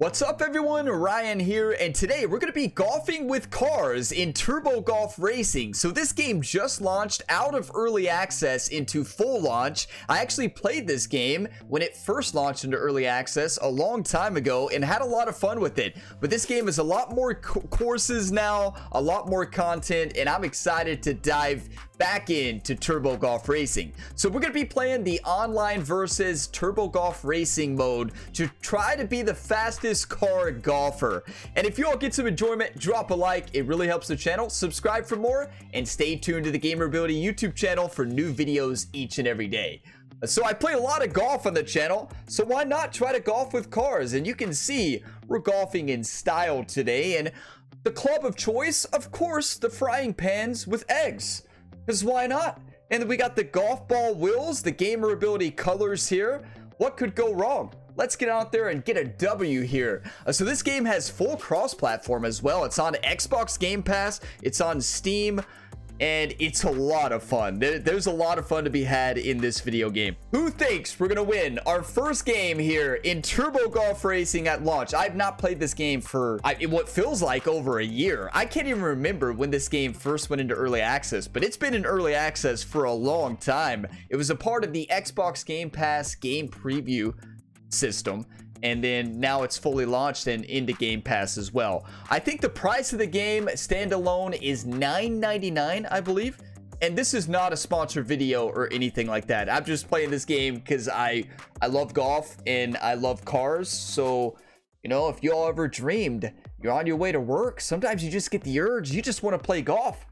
What's up everyone, Ryan here, and today we're going to be golfing with cars in Turbo Golf Racing. So this game just launched out of early access into full launch. I actually played this game when it first launched into early access a long time ago and had a lot of fun with it. But this game is a lot more courses now, a lot more content, and I'm excited to dive back into Turbo Golf Racing. So we're going to be playing the online versus Turbo Golf Racing mode to try to be the fastest car golfer. And if you all get some enjoyment, drop a like. It really helps the channel. Subscribe for more and stay tuned to the Gamer Ability YouTube channel for new videos each and every day. So I play a lot of golf on the channel, so why not try to golf with cars? And you can see we're golfing in style today, and the club of choice, of course, the frying pans with eggs, because why not? And then we got the golf ball wheels, the Gamer Ability colors here. What could go wrong? Let's get out there and get a W here. So this game has full cross-platform as well. It's on Xbox Game Pass. It's on Steam. And it's a lot of fun. There's a lot of fun to be had in this video game. Who thinks we're going to win our first game here in Turbo Golf Racing at launch? I've not played this game for what feels like over a year. I can't even remember when this game first went into early access, but it's been in early access for a long time. It was a part of the Xbox Game Pass game preview system, and then now it's fully launched and into Game Pass as well. I think the price of the game standalone is $9.99, I believe, and this is not a sponsored video or anything like that. I'm just playing this game because I love golf and I love cars. So, you know, if you all ever dreamed you're on your way to work, sometimes you just get the urge, you just want to play golf.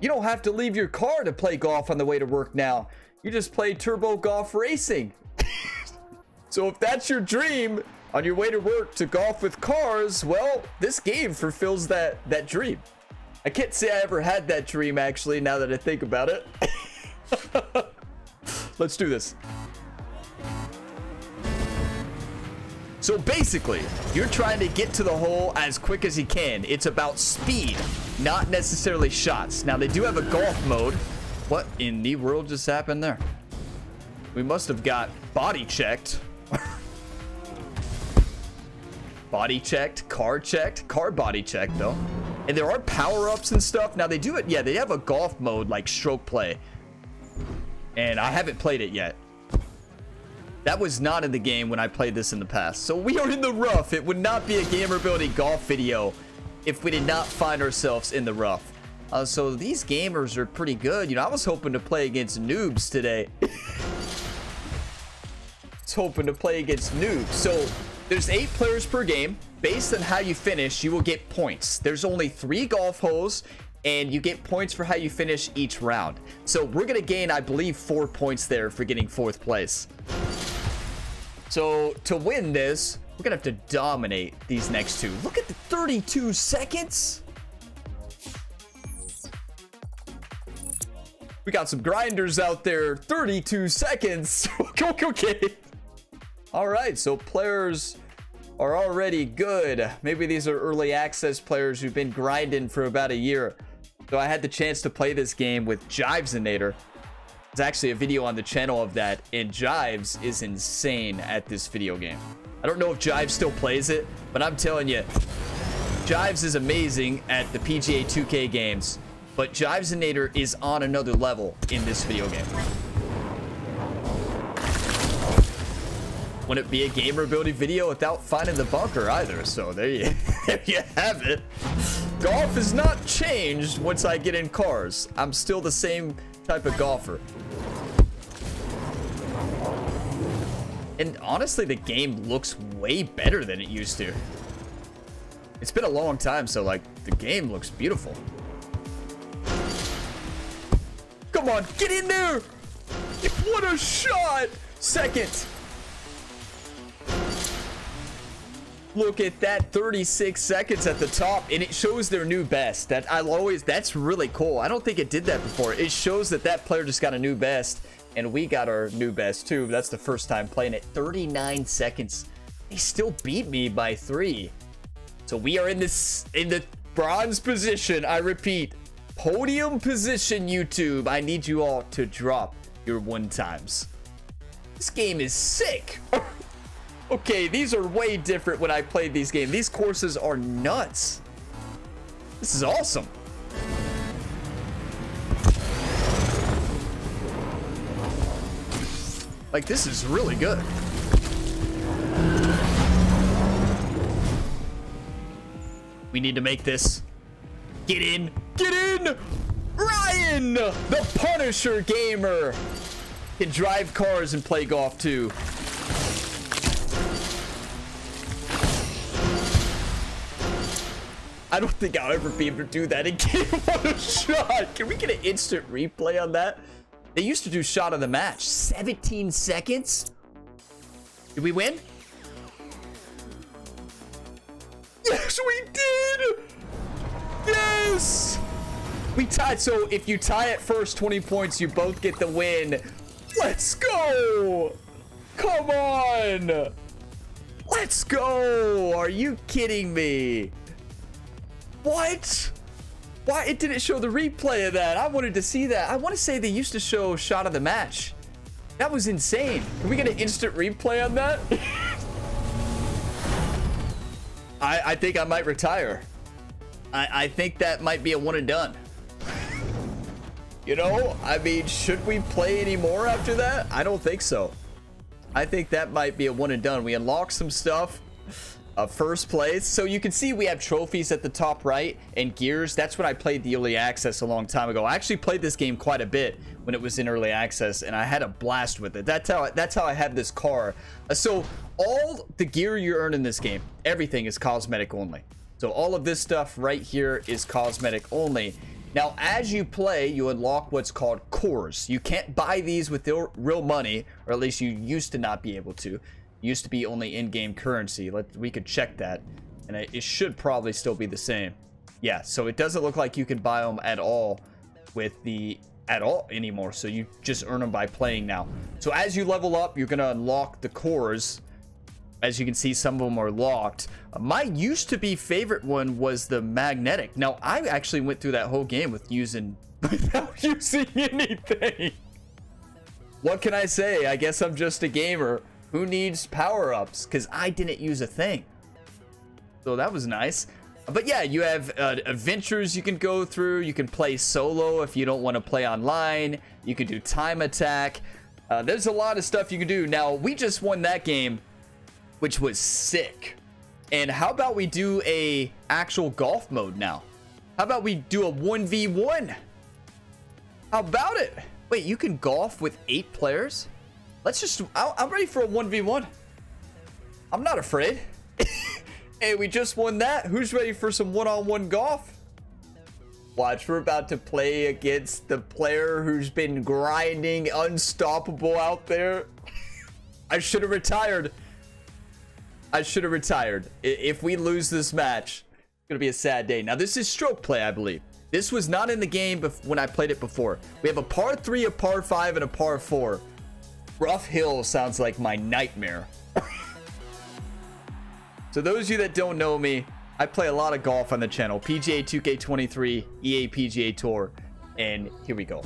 You don't have to leave your car to play golf on the way to work now. You just play Turbo Golf Racing. So if that's your dream, on your way to work, to golf with cars, well, this game fulfills that dream. I can't say I ever had that dream, actually, now that I think about it. Let's do this. So basically, you're trying to get to the hole as quick as you can. It's about speed, not necessarily shots. Now, they do have a golf mode. What in the world just happened there? We must have got body checked. Body checked, car body checked though. And there are power-ups and stuff. Now they do it, yeah, they have a golf mode like stroke play. And I haven't played it yet. That was not in the game when I played this in the past. So we are in the rough. It would not be a Gamer Ability golf video if we did not find ourselves in the rough. So these gamers are pretty good. You know, I was hoping to play against noobs today. So there's 8 players per game. Based on how you finish, you will get points. There's only 3 golf holes, and you get points for how you finish each round. So we're going to gain, I believe, 4 points there for getting 4th place. So to win this, we're going to have to dominate these next two. Look at the 32 seconds. We got some grinders out there. 32 seconds. Okay. All right, so players are already good. Maybe these are early access players who've been grinding for about a year. So I had the chance to play this game with Jivesinator. There's actually a video on the channel of that, and Jives is insane at this video game. I don't know if Jives still plays it, but I'm telling you, Jives is amazing at the PGA 2K games, but Jivesinator is on another level in this video game. Wouldn't it be a Gamer Ability video without finding the bunker either? So there you have it. Golf has not changed once I get in cars. I'm still the same type of golfer. And honestly, the game looks way better than it used to. It's been a long time, so like the game looks beautiful. Come on, get in there! What a shot! Second. Look at that, 36 seconds at the top, and it shows their new best. That's really cool. I don't think it did that before. It shows that player just got a new best, and we got our new best too. That's the first time playing it. 39 seconds. They still beat me by 3. So we are in the bronze position. I repeat, podium position. YouTube, I need you all to drop your 1 times. This game is sick. Okay, these are way different when I played these games. These courses are nuts. This is awesome. Like, this is really good. We need to make this. Get in. Get in! Ryan, the Punisher Gamer, can drive cars and play golf too. I don't think I'll ever be able to do that again. What a shot. Can we get an instant replay on that? They used to do shot of the match. 17 seconds? Did we win? Yes, we did! Yes! We tied. So if you tie at first, 20 points, you both get the win. Let's go! Come on! Let's go! Are you kidding me? What? Why it didn't show the replay of that? I wanted to see that. I want to say they used to show shot of the match. That was insane. Can we get an instant replay on that? I think I might retire. I think that might be a one and done. You know, I mean, should we play anymore after that? I don't think so. I think that might be a one and done. We unlock some stuff. First place, so you can see we have trophies at the top right and gears. That's when I played the early access a long time ago. I actually played this game quite a bit when it was in early access, and I had a blast with it. That's how I had this car. So all the gear you earn in this game, everything is cosmetic only. So all of this stuff right here is cosmetic only. Now as you play, you unlock what's called cores. You can't buy these with real money, or at least you used to not be able to. Used to be only in-game currency. We could check that, and it should probably still be the same. Yeah, so it doesn't look like you can buy them at all anymore, so you just earn them by playing now. So as you level up, you're gonna unlock the cores. As you can see, some of them are locked. My used to be favorite one was the magnetic. Now I actually went through that whole game without using anything. What can I say? I guess I'm just a gamer who needs power-ups, because I didn't use a thing. So that was nice. But yeah, you have adventures you can go through. You can play solo if you don't want to play online. You can do time attack. There's a lot of stuff you can do. Now, we just won that game, which was sick. And how about we do a actual golf mode now? How about we do a 1v1? How about it? Wait, you can golf with 8 players? Let's just, I'm ready for a 1v1. I'm not afraid. Hey, we just won that. Who's ready for some one-on-one golf? Watch, we're about to play against the player who's been grinding unstoppable out there. I should have retired. I should have retired. If we lose this match, it's going to be a sad day. Now, this is stroke play, I believe. This was not in the game when I played it before. We have a par 3, a par 5, and a par 4. Rough Hill sounds like my nightmare. So those of you that don't know me, I play a lot of golf on the channel. PGA 2K23, EA PGA Tour, and here we go.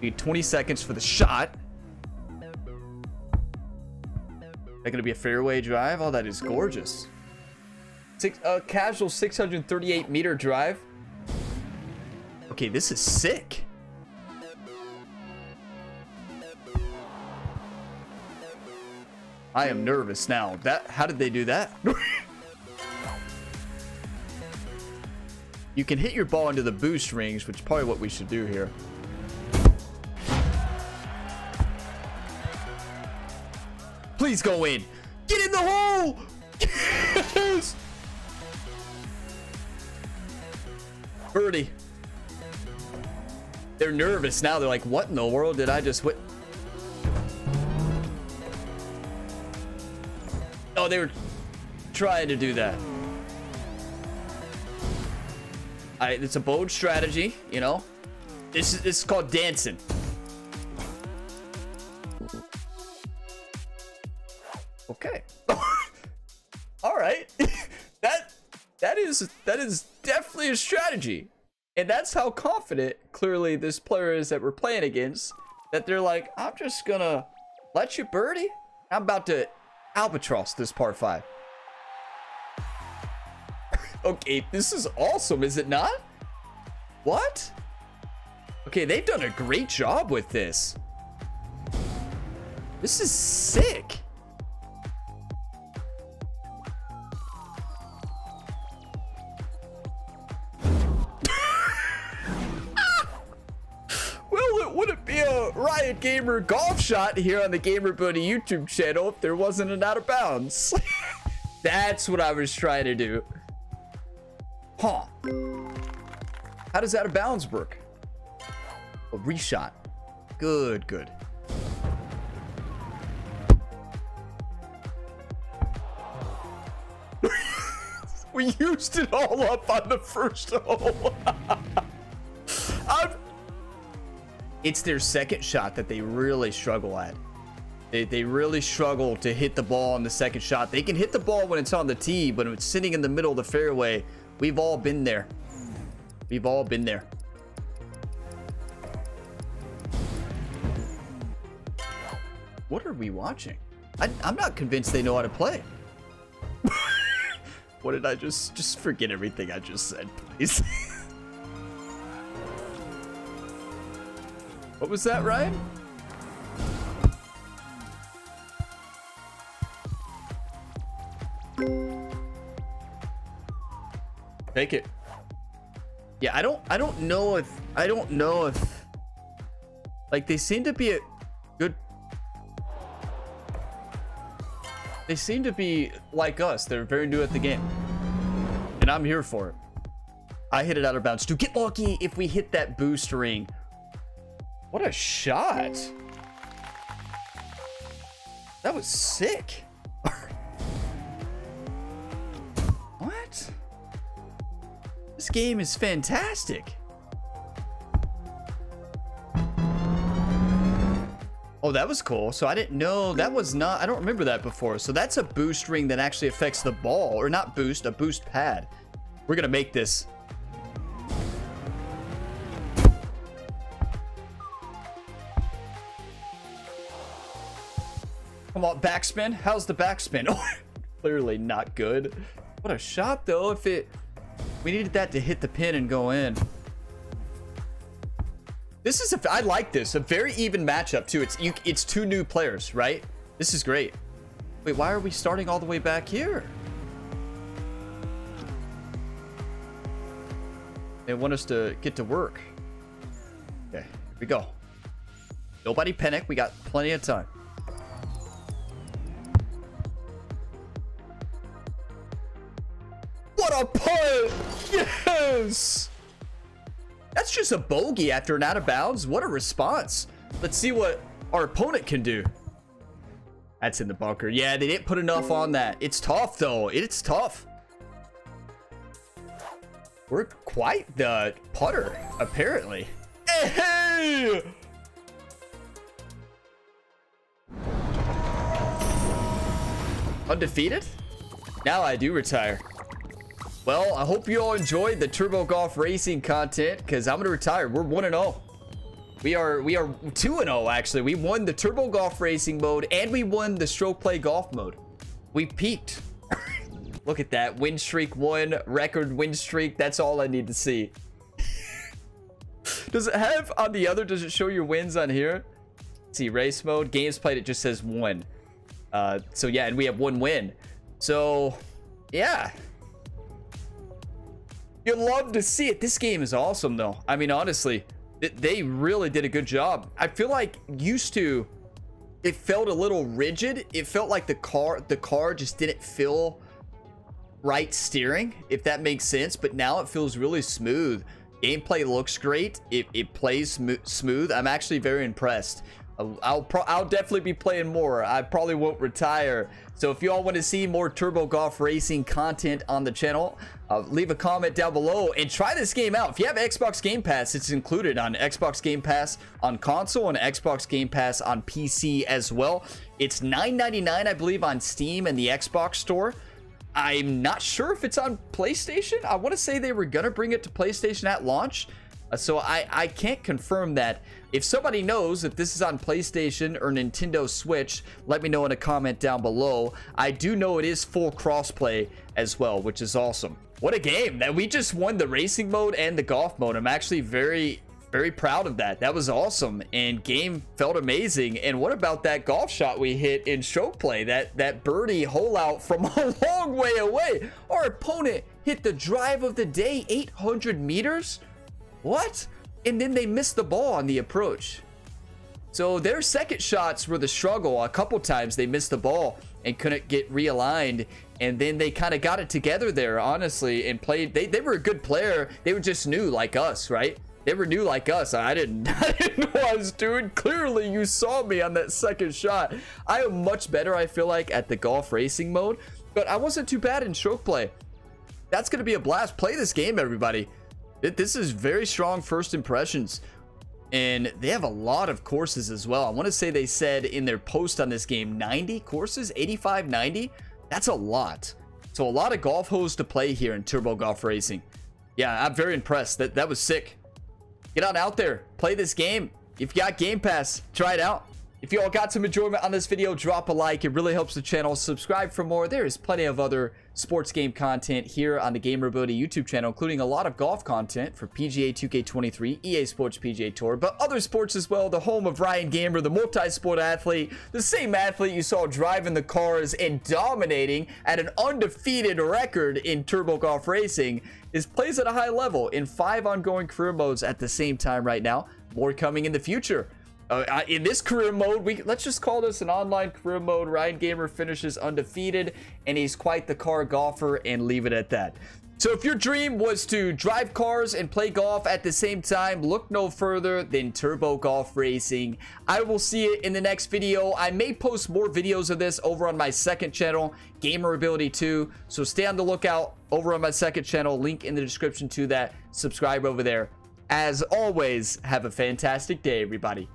We need 20 seconds for the shot. Is that gonna be a fairway drive? Oh, that is gorgeous. A casual 638 meter drive. Okay, this is sick. I am nervous now. How did they do that? You can hit your ball into the boost rings, which is probably what we should do here. Please go in. Get in the hole! Yes! Birdie. They're nervous now. They're like, what in the world did I just witness? Oh, they were trying to do that. It's a bold strategy, you know. This is called dancing. Okay. All right. that is definitely a strategy, and that's how confident clearly this player is that we're playing against. That they're like, I'm just gonna let you birdie. I'm about to Albatross this par 5. Okay, this is awesome, is it not? What? Okay, they've done a great job with this. This is sick. Ryan Gamer golf shot here on the Gamer Ability YouTube channel if there wasn't an out of bounds. That's what I was trying to do. Huh. How does out of bounds work? A reshot. Good, good. We used it all up on the first hole. It's their second shot that they really struggle at. They really struggle to hit the ball on the second shot. They can hit the ball when it's on the tee, but when it's sitting in the middle of the fairway, we've all been there. We've all been there. What are we watching? I'm not convinced they know how to play. What did I just forget everything I just said, please. What was that, Ryan? Take it. Yeah, I don't know if like they seem to be a good. They seem to be like us. They're very new at the game, and I'm here for it. I hit it out of bounds too. Get lucky if we hit that boost ring. What a shot. That was sick. What? This game is fantastic. Oh, that was cool. So I didn't know that was not, I don't remember that before. So that's a boost ring that actually affects the ball, or not boost, a boost pad. We're going to make this. Come on, backspin. How's the backspin? Oh, clearly not good. What a shot, though. If it... We needed that to hit the pin and go in. This is I like this. A very even matchup, too. It's two new players, right? This is great. Wait, why are we starting all the way back here? They want us to get to work. Okay, here we go. Nobody panic. We got plenty of time. A putt! Yes! That's just a bogey after an out of bounds. What a response. Let's see what our opponent can do. That's in the bunker. Yeah, they didn't put enough on that. It's tough, though. It's tough. We're quite the putter, apparently. Hey! Undefeated? Now I do retire. Well, I hope you all enjoyed the Turbo Golf Racing content, because I'm going to retire. We're 1-0. We are 2-0, actually. We won the Turbo Golf Racing mode, and we won the Stroke Play Golf mode. We peaked. Look at that. Win streak 1, record win streak. That's all I need to see. Does it have on the other? Does it show your wins on here? Let's see, race mode. Games played, it just says 1. So, yeah, and we have 1 win. So, yeah. You love to see it. This game is awesome, though. I mean, honestly, they really did a good job. I feel like used to, it felt a little rigid. It felt like the car just didn't feel right steering, if that makes sense. But now it feels really smooth. Gameplay looks great. It plays smooth. I'm actually very impressed. I'll definitely be playing more. I probably won't retire. So if you all want to see more Turbo Golf Racing content on the channel, leave a comment down below and try this game out. If you have Xbox Game Pass, it's included on Xbox Game Pass on console and Xbox Game Pass on PC as well. It's $9.99, I believe, on Steam and the Xbox Store. I'm not sure if it's on PlayStation. I want to say they were going to bring it to PlayStation at launch. So I can't confirm that. If somebody knows if this is on PlayStation or Nintendo Switch, let me know in a comment down below. I do know it is full crossplay as well, which is awesome. What a game that we just won, the racing mode and the golf mode. I'm actually very, very proud of that. That was awesome, and game felt amazing. And what about that golf shot we hit in stroke play? That birdie hole out from a long way away. Our opponent hit the drive of the day, 800 meters. What? And then they missed the ball on the approach. So their second shots were the struggle. A couple times they missed the ball and couldn't get realigned. And then they kind of got it together there, honestly, and played. They were a good player. They were just new like us, right? They were new like us. I didn't know what I was doing. Clearly, you saw me on that second shot. I am much better, I feel like, at the golf racing mode. But I wasn't too bad in stroke play. That's going to be a blast. Play this game, everybody. This is very strong first impressions. And they have a lot of courses as well. I want to say they said in their post on this game, 90 courses, 85, 90. That's a lot. So a lot of golf holes to play here in Turbo Golf Racing. Yeah, I'm very impressed. That was sick. Get on out there, play this game. If you got Game Pass, try it out. If you all got some enjoyment on this video, drop a like. It really helps the channel. Subscribe for more. There is plenty of other sports game content here on the Gamer Ability YouTube channel, including a lot of golf content for PGA 2K23, EA Sports PGA Tour, but other sports as well. The home of Ryan Gamer, the multi-sport athlete, the same athlete you saw driving the cars and dominating at an undefeated record in Turbo Golf Racing, plays at a high level in 5 ongoing career modes at the same time right now. More coming in the future. In this career mode, let's just call this an online career mode. Ryan Gamer finishes undefeated, and he's quite the car golfer, and leave it at that. So if your dream was to drive cars and play golf at the same time, look no further than Turbo Golf Racing. I will see it in the next video. I may post more videos of this over on my second channel, Gamer Ability 2. So stay on the lookout over on my second channel. Link in the description to that. Subscribe over there. As always, have a fantastic day, everybody.